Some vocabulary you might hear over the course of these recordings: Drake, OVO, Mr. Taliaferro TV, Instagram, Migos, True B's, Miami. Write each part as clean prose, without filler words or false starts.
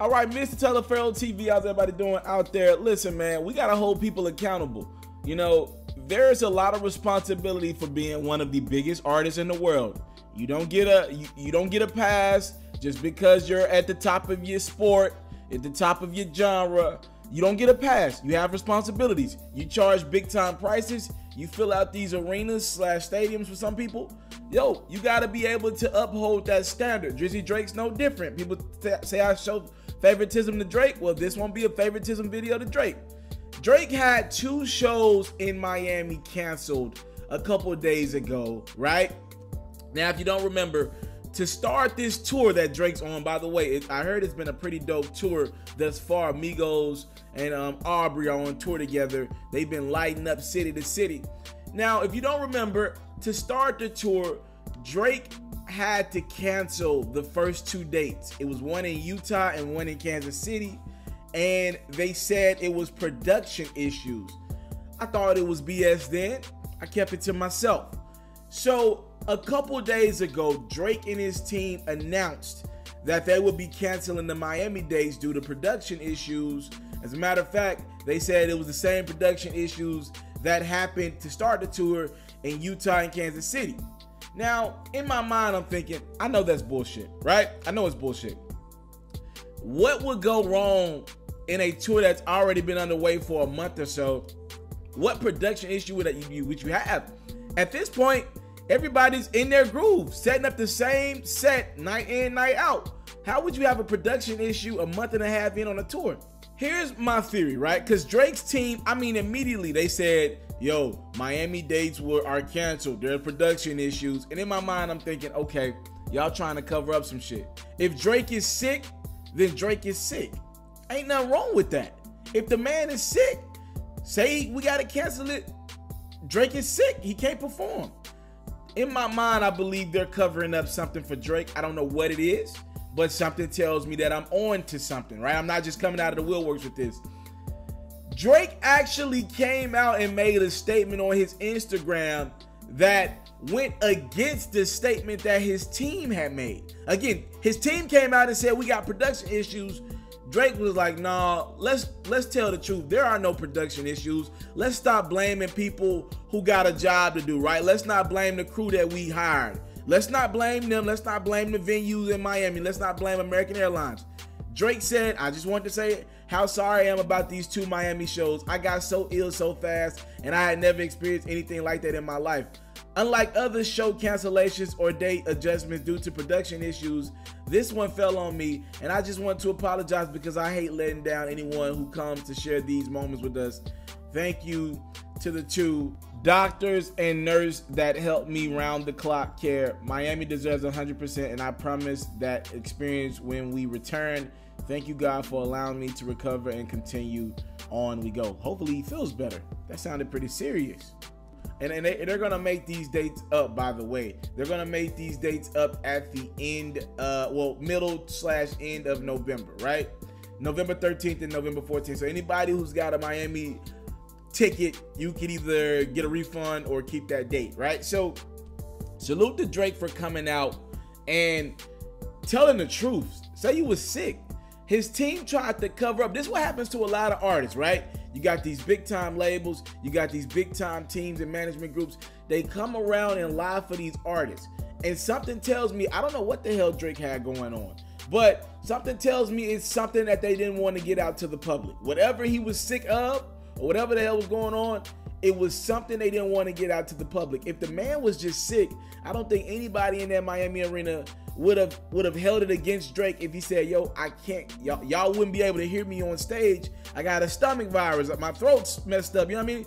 All right, Mr. Taliaferro TV, how's everybody doing out there? Listen, man, we got to hold people accountable. You know, there is a lot of responsibility for being one of the biggest artists in the world. You don't get a pass just because you're at the top of your sport, at the top of your genre. You don't get a pass. You have responsibilities. You charge big time prices. You fill out these arenas / stadiums for some people. Yo, you got to be able to uphold that standard. Drizzy Drake's no different. People say I show favoritism to Drake. Well, this won't be a favoritism video to Drake. Drake had 2 shows in Miami canceled a couple days ago, right? Now, if you don't remember, to start this tour that Drake's on, by the way, I heard it's been a pretty dope tour thus far. Migos and Aubrey are on tour together. They've been lighting up city to city. Now, if you don't remember, to start the tour, Drake had to cancel the first 2 dates. It was one in Utah and one in Kansas City, and they said it was production issues. I thought it was BS then. I kept it to myself. So a couple days ago, Drake and his team announced that they would be canceling the Miami dates due to production issues. As a matter of fact, they said it was the same production issues that happened to start the tour in Utah and Kansas City. Now, in my mind, I'm thinking, I know that's bullshit, right? I know it's bullshit. What would go wrong in a tour that's already been underway for a month or so? What production issue would you have? At this point, everybody's in their groove, setting up the same set night in, night out. How would you have a production issue a month and a half in on a tour? Here's my theory, right? Because Drake's team, I mean, immediately they said, yo, Miami dates are canceled. There are production issues. And in my mind, I'm thinking, okay, y'all trying to cover up some shit. If Drake is sick, then Drake is sick. Ain't nothing wrong with that. If the man is sick, say we got to cancel it. Drake is sick. He can't perform. In my mind, I believe they're covering up something for Drake. I don't know what it is, but something tells me that I'm on to something, right? I'm not just coming out of the wheelworks with this. Drake actually came out and made a statement on his Instagram that went against the statement that his team had made. Again, his team came out and said, we got production issues. Drake was like, nah, let's tell the truth. There are no production issues. Let's stop blaming people who got a job to do, right? Let's not blame the crew that we hired. Let's not blame them. Let's not blame the venues in Miami. Let's not blame American Airlines. Drake said, I just wanted to say how sorry I am about these 2 Miami shows. I got so ill so fast, and I had never experienced anything like that in my life. Unlike other show cancellations or date adjustments due to production issues, this one fell on me, and I just want to apologize because I hate letting down anyone who comes to share these moments with us. Thank you to the 2 doctors and nurses that helped me round the clock care. Miami deserves 100%, and I promise that experience when we return. Thank you, God, for allowing me to recover and continue on we go. Hopefully he feels better. That sounded pretty serious. And they're going to make these dates up, by the way. They're going to make these dates up at the end, well, middle/end of November, right? November 13th and November 14th. So anybody who's got a Miami ticket, you could either get a refund or keep that date, right? So salute to Drake for coming out and telling the truth. Say you was sick. His team tried to cover up. This is what happens to a lot of artists, right? You got these big time labels. You got these big time teams and management groups. They come around and lie for these artists. And something tells me, I don't know what the hell Drake had going on, but something tells me it's something that they didn't want to get out to the public. Whatever he was sick of or whatever the hell was going on, it was something they didn't want to get out to the public. If the man was just sick, I don't think anybody in that Miami arena would have held it against Drake if he said, yo, I can't, y'all wouldn't be able to hear me on stage. I got a stomach virus, my throat's messed up, you know what I mean?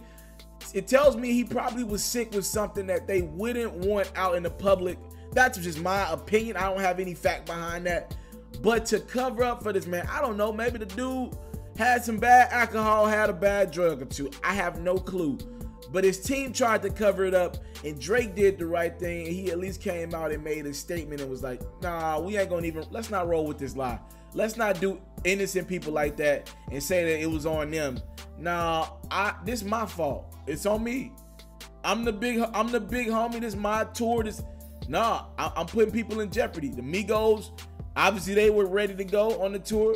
It tells me he probably was sick with something that they wouldn't want out in the public. That's just my opinion. I don't have any fact behind that. But to cover up for this man, I don't know, maybe the dude had some bad alcohol, had a bad drug or 2. I have no clue. But his team tried to cover it up, and Drake did the right thing. And he at least came out and made a statement and was like, nah, we ain't going to even, let's not roll with this lie. Let's not do innocent people like that and say that it was on them. Nah, this is my fault. It's on me. I'm the big homie. This is my tour. This, nah, I'm putting people in jeopardy. The Migos, obviously they were ready to go on the tour.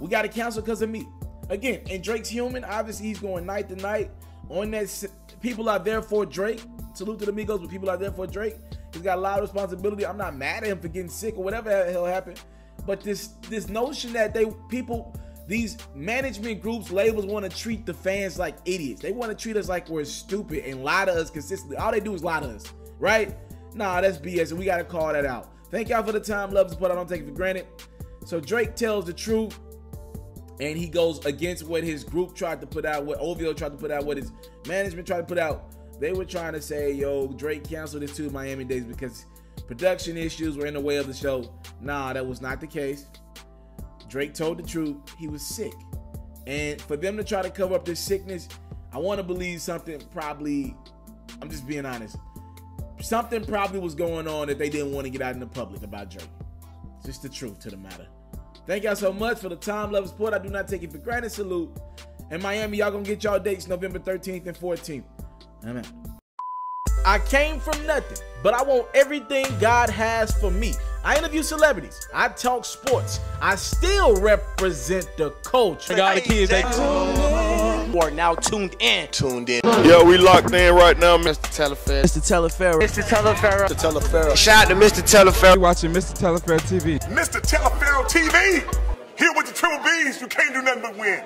We got to cancel because of me. Again, and Drake's human. Obviously, he's going night to night. On that, people are there for Drake. Salute to the Migos, but people are there for Drake. He's got a lot of responsibility. I'm not mad at him for getting sick or whatever the hell happened. But this notion that these management groups, labels want to treat the fans like idiots. They want to treat us like we're stupid and lie to us consistently. All they do is lie to us, right? Nah, that's BS, and we got to call that out. Thank y'all for the time, love, but I don't take it for granted. So Drake tells the truth, and he goes against what his group tried to put out, what OVO tried to put out, what his management tried to put out. They were trying to say, yo, Drake canceled his 2 Miami days because production issues were in the way of the show. Nah, that was not the case. Drake told the truth. He was sick. And for them to try to cover up this sickness, I want to believe something probably, I'm just being honest, something probably was going on that they didn't want to get out in the public about Drake. It's just the truth to the matter. Thank y'all so much for the time, love, support. I do not take it for granted. Salute. And Miami, y'all going to get y'all dates November 13th and 14th. Amen. I came from nothing, but I want everything God has for me. I interview celebrities. I talk sports. I still represent the culture. I got all the kids who are now tuned in. Yeah, we locked in right now. Mr. Taliaferro. Mr. Taliaferro. Mr. Taliaferro. Mr. Taliaferro. Shout out to Mr. Taliaferro. You're watching Mr. Taliaferro TV. Mr. Taliaferro TV. Here with the True B's. You can't do nothing but win.